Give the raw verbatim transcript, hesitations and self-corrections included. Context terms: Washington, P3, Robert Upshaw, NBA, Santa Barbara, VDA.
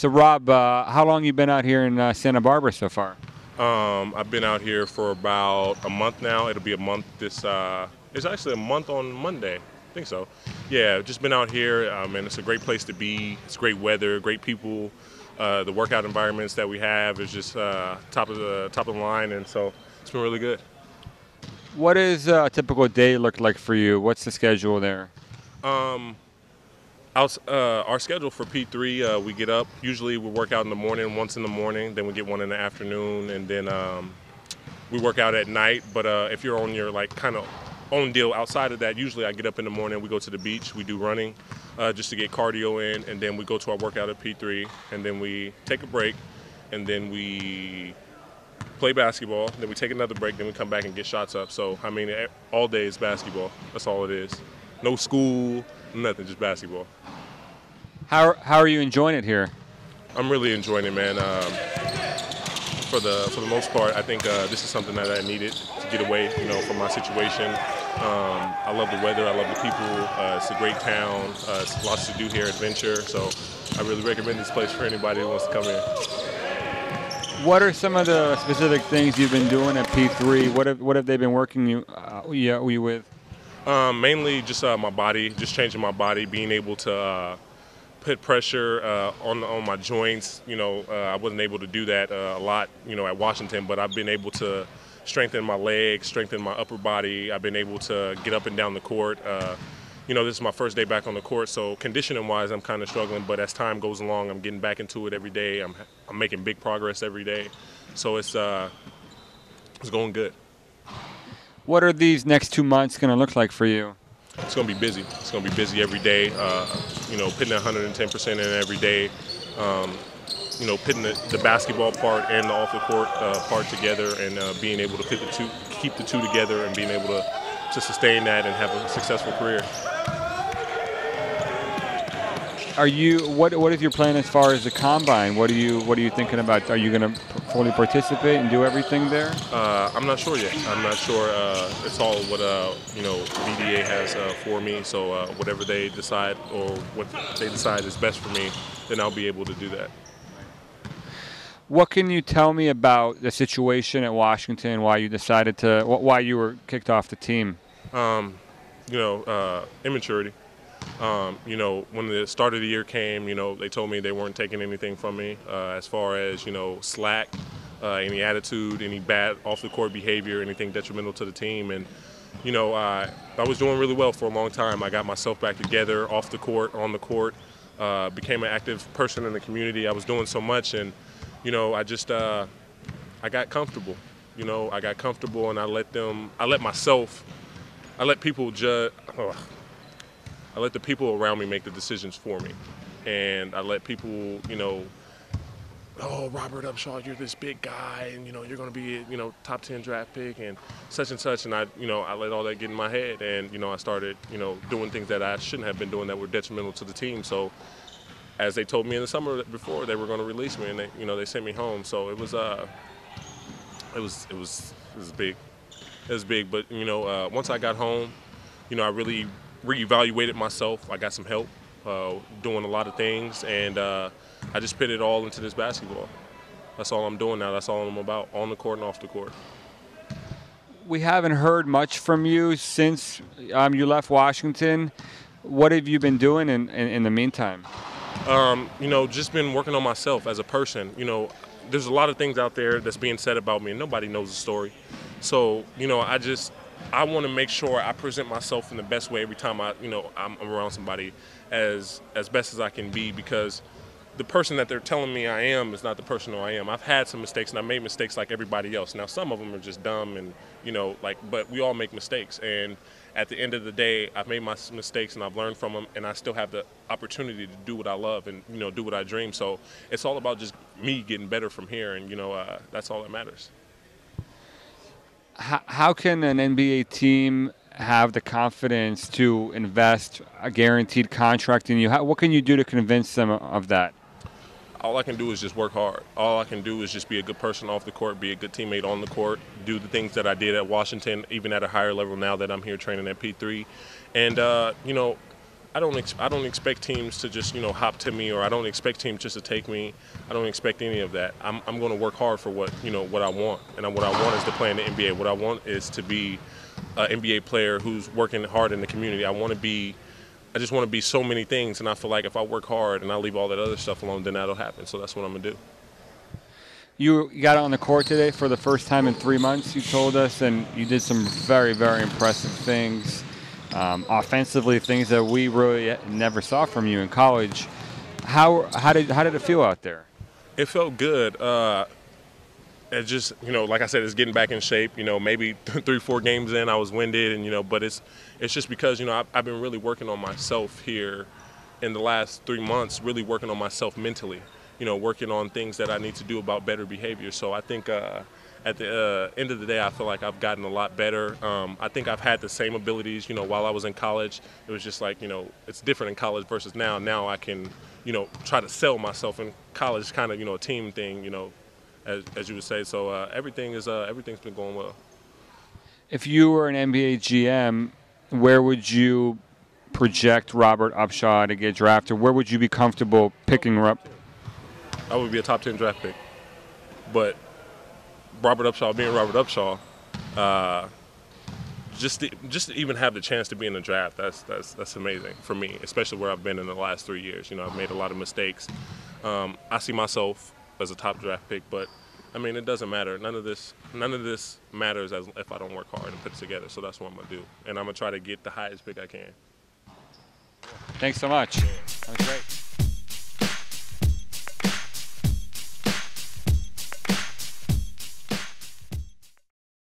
So, Rob, uh, how long you been out here in uh, Santa Barbara so far? Um, I've been out here for about a month now. It'll be a month this, uh, it's actually a month on Monday. I think so. Yeah, just been out here, um, and it's a great place to be. It's great weather, great people. Uh, the workout environments that we have is just uh, top of the top of the line, and so it's been really good. What does a typical day look like for you? What's the schedule there? Um, our, uh, our schedule for P three, uh, we get up. Usually we work out in the morning, once in the morning, then we get one in the afternoon, and then um, we work out at night. But uh, if you're on your like kind of own deal outside of that, usually I get up in the morning, we go to the beach, we do running uh, just to get cardio in, and then we go to our workout at P three, and then we take a break, and then we play basketball, then we take another break, then we come back and get shots up. So, I mean, all day is basketball. That's all it is. No school, nothing, just basketball. How, how are you enjoying it here? I'm really enjoying it, man. Um, for the for the most part, I think uh, this is something that I needed to get away, you know, from my situation. Um, I love the weather. I love the people. Uh, it's a great town. Uh, it's lots to do here, adventure. So I really recommend this place for anybody who wants to come here. What are some of the specific things you've been doing at P three? What have, what have they been working you, uh, yeah, you with? Um, mainly just uh, my body, just changing my body, being able to uh, put pressure uh, on, on my joints. You know, uh, I wasn't able to do that uh, a lot, you know, at Washington, but I've been able to strengthen my legs, strengthen my upper body. I've been able to get up and down the court. Uh, you know, this is my first day back on the court, so conditioning-wise, I'm kind of struggling. But as time goes along, I'm getting back into it every day. I'm I'm making big progress every day, so it's uh, it's going good. What are these next two months going to look like for you? It's going to be busy. It's going to be busy every day. Uh, you know, putting one hundred ten percent in every day. Um, you know, putting the, the basketball part and the off the court uh, part together, and uh, being able to put the two, keep the two together, and being able to to sustain that and have a successful career. Are you? What What is your plan as far as the combine? What are you What are you thinking about? Are you going to fully participate and do everything there? Uh, I'm not sure yet. I'm not sure. Uh, it's all what uh, you know V D A has uh, for me. So uh, whatever they decide or what they decide is best for me, then I'll be able to do that. What can you tell me about the situation at Washington? Why you decided to? Why you were kicked off the team? Um, you know, uh, immaturity. Um, you know, when the start of the year came, you know, they told me they weren't taking anything from me uh, as far as you know slack, uh, any attitude, any bad off the court behavior, anything detrimental to the team. And you know, I I was doing really well for a long time. I got myself back together off the court, on the court, uh, became an active person in the community. I was doing so much and. You know, I just, uh, I got comfortable, you know, I got comfortable and I let them, I let myself, I let people judge, oh, I let the people around me make the decisions for me. And I let people, you know, oh, Robert Upshaw, you're this big guy and, you know, you're going to be, you know, top ten draft pick and such and such. And I, you know, I let all that get in my head and, you know, I started, you know, doing things that I shouldn't have been doing that were detrimental to the team. So. As they told me in the summer before, they were going to release me, and they, you know, they sent me home. So it was, uh, it was, it was, it was big, it was big. But you know, uh, once I got home, you know, I really reevaluated myself. I got some help, uh, doing a lot of things, and uh, I just put it all into this basketball. That's all I'm doing now. That's all I'm about, on the court and off the court. We haven't heard much from you since um, you left Washington. What have you been doing in, in, in the meantime? Um, you know, just been working on myself as a person. You know, there's a lot of things out there that's being said about me and nobody knows the story. So, you know, I just, I want to make sure I present myself in the best way every time I, you know, I'm around somebody as, as best as I can be, because the person that they're telling me I am is not the person who I am. I've had some mistakes and I made mistakes like everybody else. Now, some of them are just dumb and, you know, like, but we all make mistakes. And at the end of the day, I've made my mistakes and I've learned from them, and I still have the opportunity to do what I love and, you know, do what I dream. So it's all about just me getting better from here, and, you know, uh, that's all that matters. How, how can an N B A team have the confidence to invest a guaranteed contract in you? How, what can you do to convince them of that? All I can do is just work hard. All I can do is just be a good person off the court, be a good teammate on the court, do the things that I did at Washington, even at a higher level now that I'm here training at P three. And, uh, you know, I don't ex I don't expect teams to just, you know, hop to me, or I don't expect teams just to take me. I don't expect any of that. I'm I'm going to work hard for what, you know, what I want. And what I want is to play in the N B A. What I want is to be an N B A player who's working hard in the community. I want to be I just want to be so many things, and I feel like if I work hard and I leave all that other stuff alone, then that'll happen. So that's what I'm going to do. You got on the court today for the first time in three months, you told us, and you did some very, very impressive things. Um, offensively, things that we really never saw from you in college. How how did how did it feel out there? It felt good. Uh, it just, you know, like I said, it's getting back in shape. You know, maybe three, four games in, I was winded, and you know, but it's it's just because, you know, I've, I've been really working on myself here in the last three months, really working on myself mentally. You know, working on things that I need to do about better behavior. So I think. Uh, At the uh, end of the day, I feel like I've gotten a lot better. Um, I think I've had the same abilities, you know, while I was in college. It was just like, you know, it's different in college versus now. Now I can, you know, try to sell myself. In college, kind of, you know, a team thing, you know, as, as you would say. So uh, everything is, uh, everything's been going well. If you were an N B A G M, where would you project Robert Upshaw to get drafted? Where would you be comfortable picking her up? I would be a top ten draft pick. But Robert Upshaw being Robert Upshaw, uh, just to, just to even have the chance to be in the draft, that's that's that's amazing for me, especially where I've been in the last three years. You know, I've made a lot of mistakes. Um, I see myself as a top draft pick, but I mean, it doesn't matter. None of this none of this matters as if I don't work hard and put it together. So that's what I'm gonna do, and I'm gonna try to get the highest pick I can. Thanks so much. Yeah. That was great.